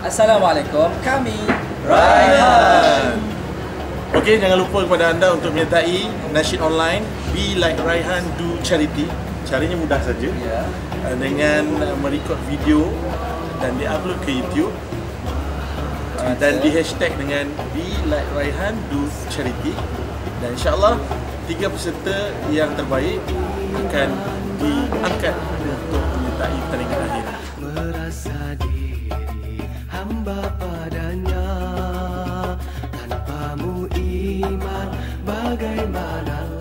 Assalamualaikum, kami Raihan. Okey, jangan lupa kepada anda untuk menyertai nasyid online Be Like Raihan Do Charity. Caranya mudah saja, dengan merekod video dan diupload ke YouTube dan di hashtag dengan Be Like Raihan Do Charity, dan insyaAllah 3 peserta yang terbaik akan diangkat untuk menyertai pertandingan akhir. Merasa diri hamba padanya, tanpamu iman bagaimana?